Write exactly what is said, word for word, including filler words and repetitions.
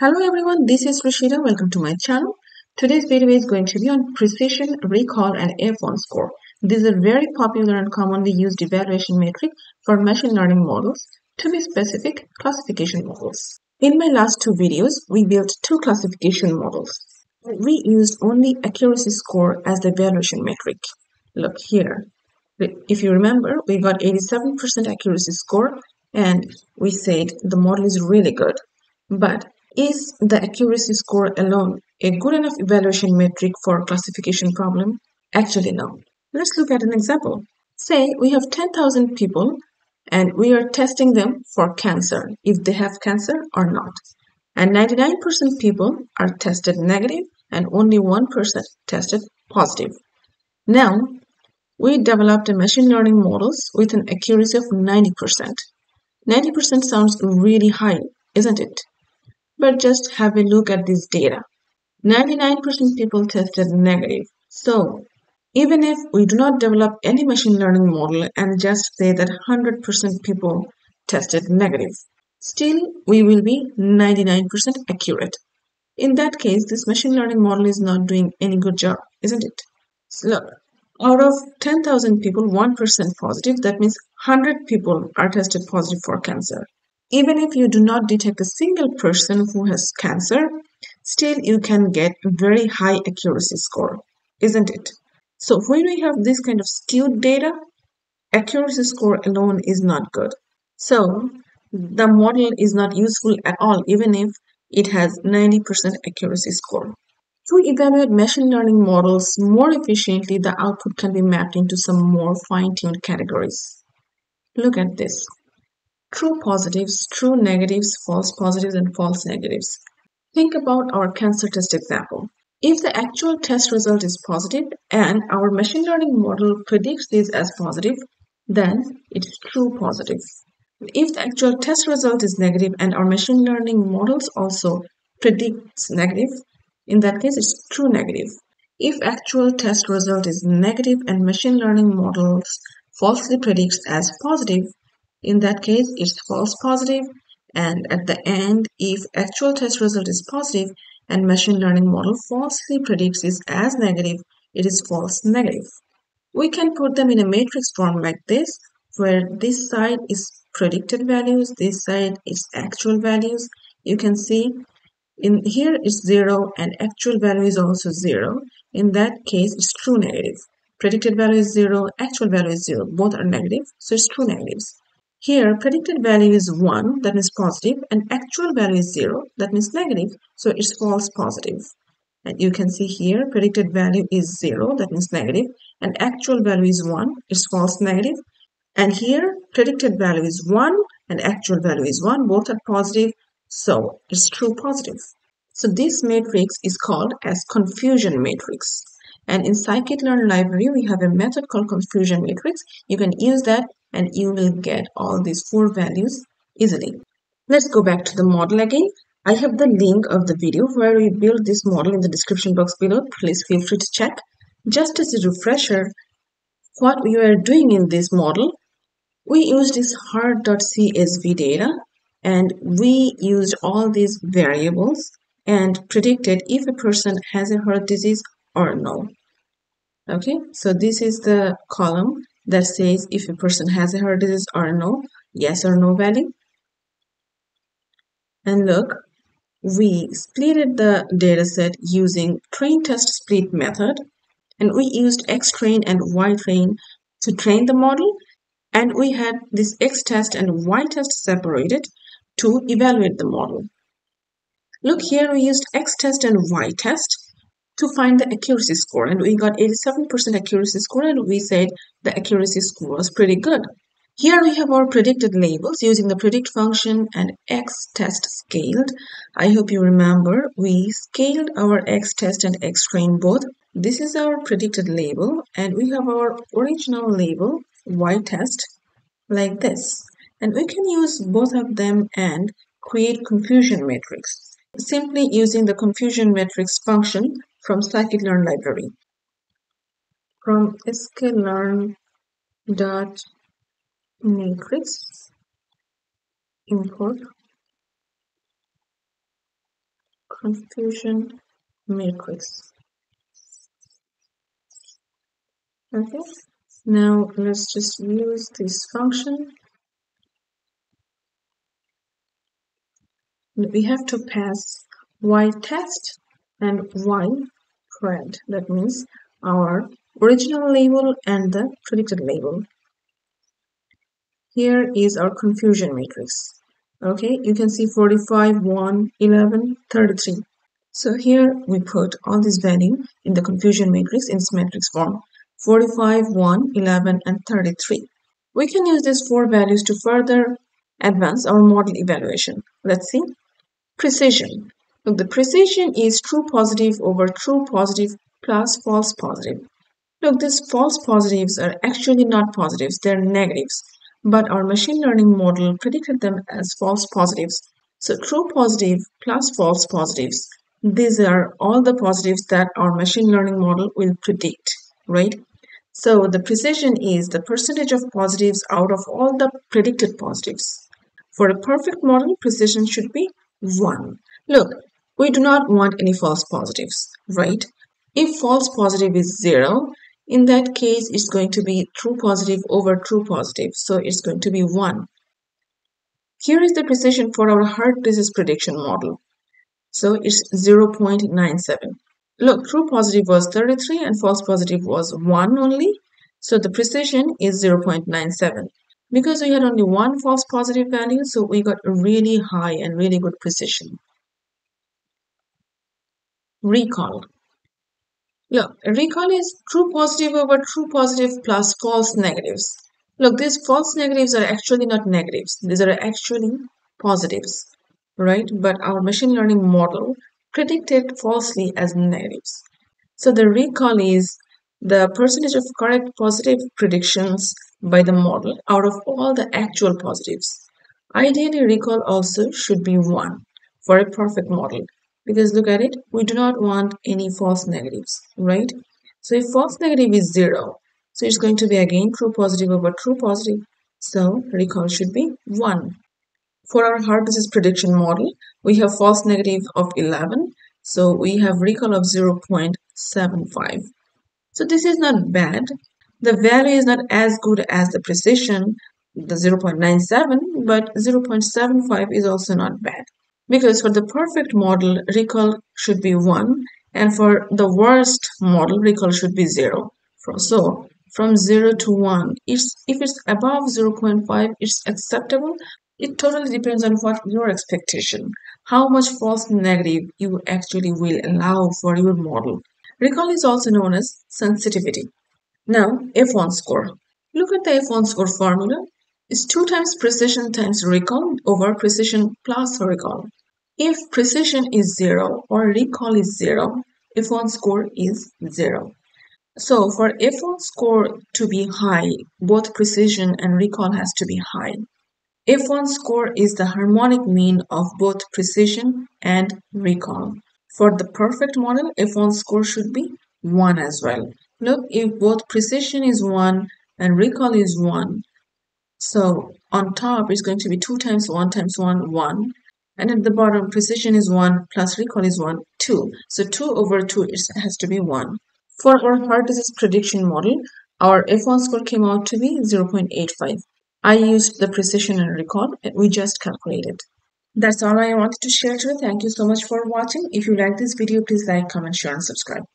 Hello everyone, this is Rashida. Welcome to my channel. Today's video is going to be on precision, recall, and F one score. This is a very popular and commonly used evaluation metric for machine learning models, to be specific, classification models. In my last two videos, we built two classification models. We used only accuracy score as the evaluation metric. Look here. If you remember, we got eighty-seven percent accuracy score and we said the model is really good. But is the accuracy score alone a good enough evaluation metric for classification problem? Actually, no. Let's look at an example. Say we have ten thousand people and we are testing them for cancer, if they have cancer or not. And ninety-nine percent people are tested negative and only one percent tested positive. Now, we developed a machine learning models with an accuracy of ninety percent. ninety percent sounds really high, isn't it? But just have a look at this data. ninety-nine percent people tested negative. So, even if we do not develop any machine learning model and just say that one hundred percent people tested negative, still we will be ninety-nine percent accurate. In that case, this machine learning model is not doing any good job, isn't it? So look, out of ten thousand people, one percent positive, that means one hundred people are tested positive for cancer. Even if you do not detect a single person who has cancer, still you can get a very high accuracy score, isn't it? So when we have this kind of skewed data, accuracy score alone is not good. So the model is not useful at all, even if it has ninety percent accuracy score. To evaluate machine learning models more efficiently, the output can be mapped into some more fine-tuned categories. Look at this. True positives, true negatives, false positives, and false negatives. Think about our cancer test example. If the actual test result is positive and our machine learning model predicts this as positive, then it's true positive. If the actual test result is negative and our machine learning models also predicts negative, in that case it's true negative. If actual test result is negative and machine learning models falsely predicts as positive, in that case, it's false positive, and at the end, if actual test result is positive and machine learning model falsely predicts it as negative, it is false negative. We can put them in a matrix form like this, where this side is predicted values, this side is actual values. You can see in here it's zero and actual value is also zero. In that case, it's true negative. Predicted value is zero, actual value is zero, both are negative, so it's true negatives. Here, predicted value is one, that means positive, and actual value is zero, that means negative, so it's false positive. And you can see here, predicted value is zero, that means negative, and actual value is one, it's false negative. And here, predicted value is one, and actual value is one, both are positive, so it's true positive. So this matrix is called as confusion matrix. And in scikit-learn library, we have a method called confusion matrix. You can use that and you will get all these four values easily. Let's go back to the model again. I have the link of the video where we built this model in the description box below. Please feel free to check. Just as a refresher, what we were doing in this model, we used this heart dot C S V data and we used all these variables and predicted if a person has a heart disease or no. Okay, so this is the column that says if a person has a heart disease or no, yes or no value. And look, we splitted the dataset using train test split method, and we used X train and Y train to train the model, and we had this X test and Y test separated to evaluate the model. Look here, we used X test and Y test to find the accuracy score, and we got eighty-seven percent accuracy score, and we said the accuracy score was pretty good. Here we have our predicted labels using the predict function and X test scaled. I hope you remember we scaled our X test and X train both. This is our predicted label, and we have our original label Y test like this. And we can use both of them and create confusion matrix simply using the confusion matrix function from scikit-learn library, from scikit-learn dot matrix import confusion matrix. Okay, now let's just use this function. We have to pass y test and y print. That means our original label and the predicted label. Here is our confusion matrix. Okay, you can see forty-five, one, eleven, thirty-three. So here we put all this value in the confusion matrix in its matrix form. forty-five, one, eleven, and thirty-three. We can use these four values to further advance our model evaluation. Let's see. Precision. Look, the precision is true positive over true positive plus false positive. Look, these false positives are actually not positives, they're negatives. But our machine learning model predicted them as false positives. So true positive plus false positives. These are all the positives that our machine learning model will predict, right? So the precision is the percentage of positives out of all the predicted positives. For a perfect model, precision should be one. Look, we do not want any false positives, right? If false positive is zero, in that case, it's going to be true positive over true positive. So it's going to be one. Here is the precision for our heart disease prediction model. So it's zero point nine seven. Look, true positive was thirty-three and false positive was one only. So the precision is zero point nine seven. Because we had only one false positive value, so we got a really high and really good precision. Recall. Look, recall is true positive over true positive plus false negatives. Look, these false negatives are actually not negatives. These are actually positives, right? But our machine learning model predicted falsely as negatives. So the recall is the percentage of correct positive predictions by the model out of all the actual positives. Ideally, recall also should be one for a perfect model. Because look at it, we do not want any false negatives, right? So if false negative is zero, so it's going to be again true positive over true positive. So recall should be one. For our heart disease prediction model, we have false negative of eleven. So we have recall of zero point seven five. So this is not bad. The value is not as good as the precision, the zero point nine seven, but zero point seven five is also not bad. Because for the perfect model, recall should be one, and for the worst model, recall should be zero. So from zero to one, it's, if it's above zero point five, it's acceptable. It totally depends on what your expectation, how much false negative you actually will allow for your model. Recall is also known as sensitivity. Now, F one score. Look at the F one score formula. It's two times precision times recall over precision plus recall. If precision is zero or recall is zero, F one score is zero. So for F one score to be high, both precision and recall has to be high. F one score is the harmonic mean of both precision and recall. For the perfect model, F one score should be one as well. Look, if both precision is one and recall is one, so on top is going to be two times one times one, one. And at the bottom, precision is one plus recall is one, two. So two over two is, has to be one. For our heart disease prediction model, our F one score came out to be zero point eight five. I used the precision and recall and we just calculated. That's all I wanted to share today. Thank you so much for watching. If you like this video, please like, comment, share and subscribe.